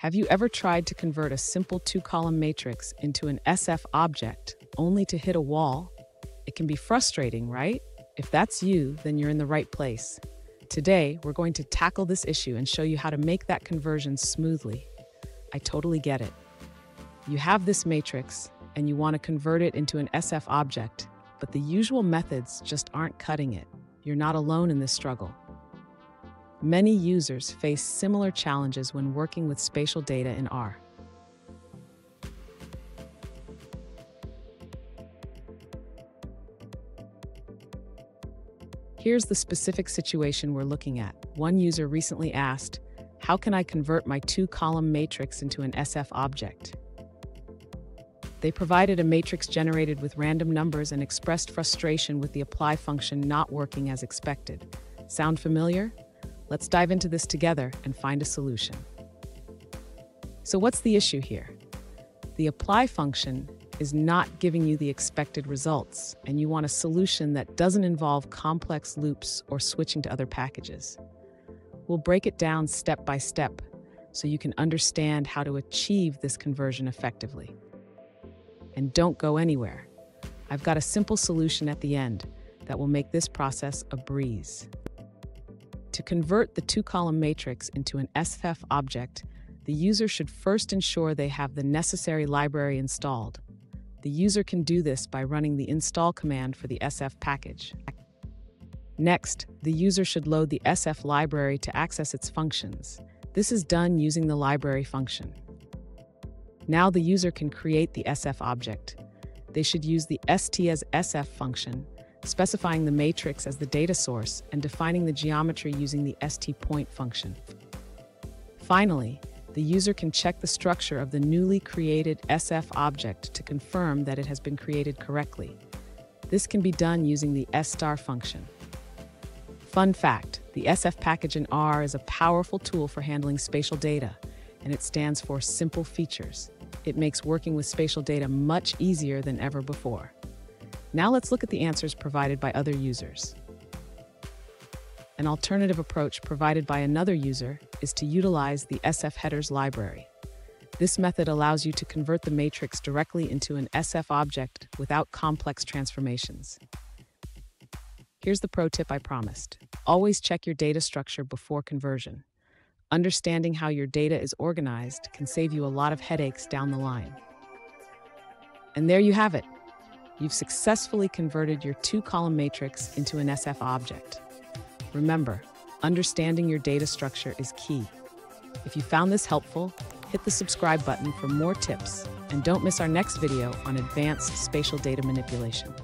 Have you ever tried to convert a simple two-column matrix into an SF object only to hit a wall? It can be frustrating, right? If that's you, then you're in the right place. Today, we're going to tackle this issue and show you how to make that conversion smoothly. I totally get it. You have this matrix, and you want to convert it into an SF object, but the usual methods just aren't cutting it. You're not alone in this struggle. Many users face similar challenges when working with spatial data in R. Here's the specific situation we're looking at. One user recently asked, "How can I convert my two-column matrix into an SF object?" They provided a matrix generated with random numbers and expressed frustration with the apply function not working as expected. Sound familiar? Let's dive into this together and find a solution. So what's the issue here? The apply function is not giving you the expected results, and you want a solution that doesn't involve complex loops or switching to other packages. We'll break it down step by step so you can understand how to achieve this conversion effectively. And don't go anywhere. I've got a simple solution at the end that will make this process a breeze. To convert the two-column matrix into an sf object, the user should first ensure they have the necessary library installed. The user can do this by running the install command for the sf package. Next, the user should load the sf library to access its functions. This is done using the library function. Now the user can create the sf object. They should use the st_as_sf function, specifying the matrix as the data source and defining the geometry using the st_point function. Finally, the user can check the structure of the newly created SF object to confirm that it has been created correctly. This can be done using the s** function. Fun fact, the SF package in R is a powerful tool for handling spatial data, and it stands for Simple Features. It makes working with spatial data much easier than ever before. Now let's look at the answers provided by other users. An alternative approach provided by another user is to utilize the sfheaders library. This method allows you to convert the matrix directly into an SF object without complex transformations. Here's the pro tip I promised. Always check your data structure before conversion. Understanding how your data is organized can save you a lot of headaches down the line. And there you have it. You've successfully converted your two-column matrix into an SF object. Remember, understanding your data structure is key. If you found this helpful, hit the subscribe button for more tips, and don't miss our next video on advanced spatial data manipulation.